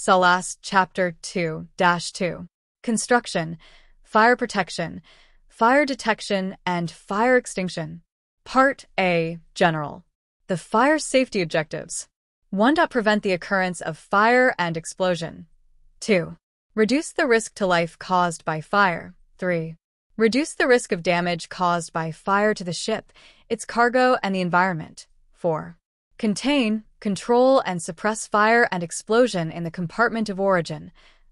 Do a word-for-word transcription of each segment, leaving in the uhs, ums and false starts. SOLAS Chapter two dash two. Construction, Fire Protection, Fire Detection, and Fire Extinction. Part A. General. The Fire Safety Objectives. one. Prevent the occurrence of fire and explosion. two. Reduce the risk to life caused by fire. three. Reduce the risk of damage caused by fire to the ship, its cargo, and the environment. four. Contain, control, and suppress fire and explosion in the compartment of origin.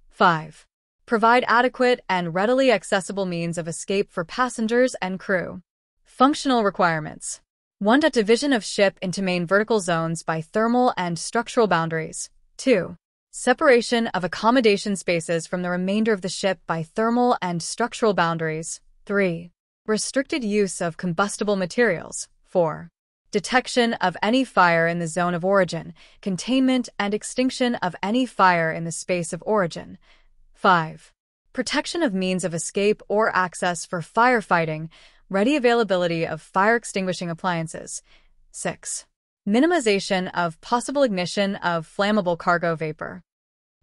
five. Provide adequate and readily accessible means of escape for passengers and crew. Functional requirements. one. Division of ship into main vertical zones by thermal and structural boundaries. two. Separation of accommodation spaces from the remainder of the ship by thermal and structural boundaries. three. Restricted use of combustible materials. four. Detection of any fire in the zone of origin, containment and extinction of any fire in the space of origin. five. Protection of means of escape or access for firefighting, ready availability of fire extinguishing appliances. six. Minimization of possible ignition of flammable cargo vapor.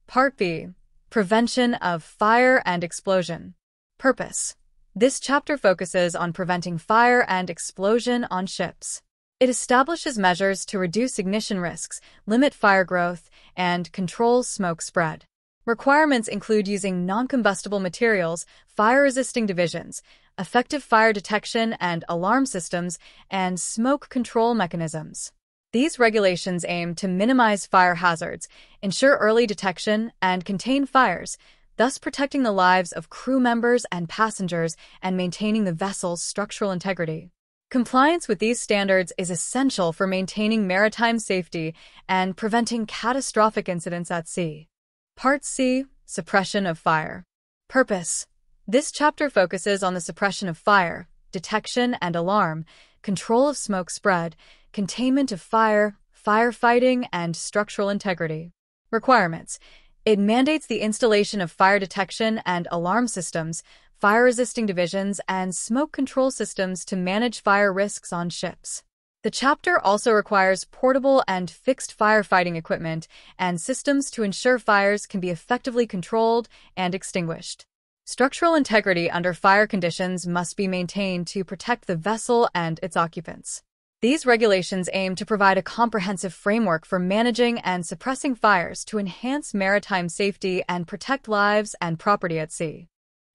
Part B. Prevention of Fire and Explosion. Purpose. This chapter focuses on preventing fire and explosion on ships. It establishes measures to reduce ignition risks, limit fire growth, and control smoke spread. Requirements include using non-combustible materials, fire-resisting divisions, effective fire detection and alarm systems, and smoke control mechanisms. These regulations aim to minimize fire hazards, ensure early detection, and contain fires, thus protecting the lives of crew members and passengers and maintaining the vessel's structural integrity. Compliance with these standards is essential for maintaining maritime safety and preventing catastrophic incidents at sea. Part C. Suppression of Fire. Purpose. This chapter focuses on the suppression of fire, detection and alarm, control of smoke spread, containment of fire, firefighting, and structural integrity. Requirements. It mandates the installation of fire detection and alarm systems, fire-resisting divisions, and smoke control systems to manage fire risks on ships. The chapter also requires portable and fixed firefighting equipment and systems to ensure fires can be effectively controlled and extinguished. Structural integrity under fire conditions must be maintained to protect the vessel and its occupants. These regulations aim to provide a comprehensive framework for managing and suppressing fires to enhance maritime safety and protect lives and property at sea.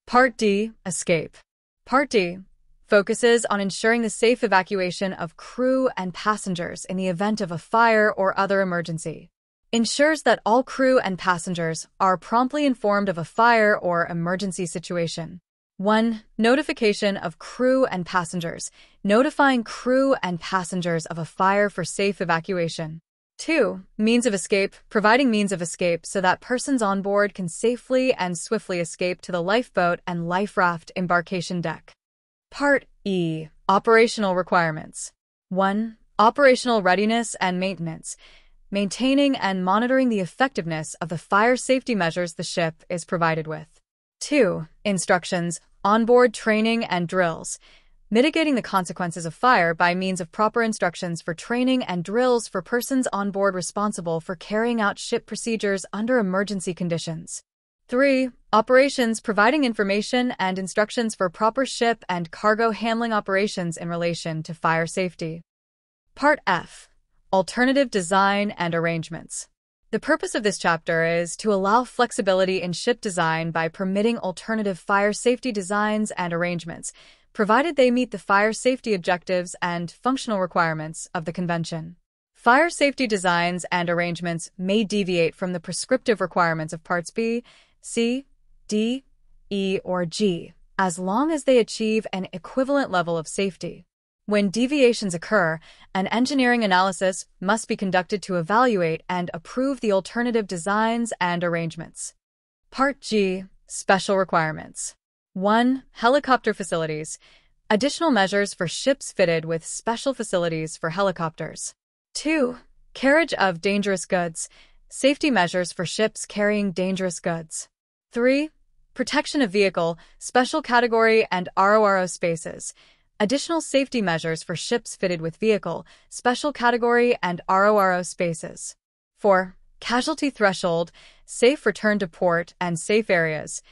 Part D. Escape. Part D focuses on ensuring the safe evacuation of crew and passengers in the event of a fire or other emergency. Ensures that all crew and passengers are promptly informed of a fire or emergency situation. one. Notification of crew and passengers. Notifying crew and passengers of a fire for safe evacuation. two. Means of escape. Providing means of escape so that persons on board can safely and swiftly escape to the lifeboat and life raft embarkation deck. Part E. Operational Requirements. one. Operational Readiness and Maintenance. Maintaining and monitoring the effectiveness of the fire safety measures the ship is provided with. two. Instructions, onboard training, and drills. Mitigating the consequences of fire by means of proper instructions for training and drills for persons on board responsible for carrying out ship procedures under emergency conditions. three. Operations, providing information and instructions for proper ship and cargo handling operations in relation to fire safety. Part F. Alternative Design and Arrangements. The purpose of this chapter is to allow flexibility in ship design by permitting alternative fire safety designs and arrangements, provided they meet the fire safety objectives and functional requirements of the Convention. Fire safety designs and arrangements may deviate from the prescriptive requirements of Parts B, C, D, E, or G, as long as they achieve an equivalent level of safety. When deviations occur, an engineering analysis must be conducted to evaluate and approve the alternative designs and arrangements. Part G. Special Requirements. one. Helicopter Facilities. Additional measures for ships fitted with special facilities for helicopters. two. Carriage of dangerous goods. Safety measures for ships carrying dangerous goods. three. Protection of vehicle, special category, and R O R O spaces. Additional safety measures for ships fitted with vehicle, special category, and R O R O spaces. four. casualty threshold, safe return to port, and safe areas.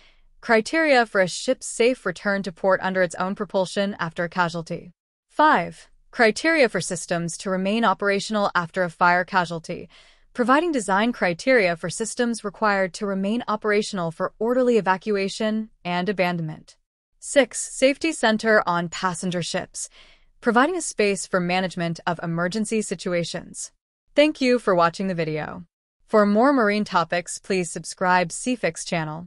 Criteria for a ship's safe return to port under its own propulsion after a casualty. five. Criteria for systems to remain operational after a fire casualty. Providing design criteria for systems required to remain operational for orderly evacuation and abandonment. six. Safety center on passenger ships. Providing a space for management of emergency situations. Thank you for watching the video. For more marine topics, please subscribe C F I X channel.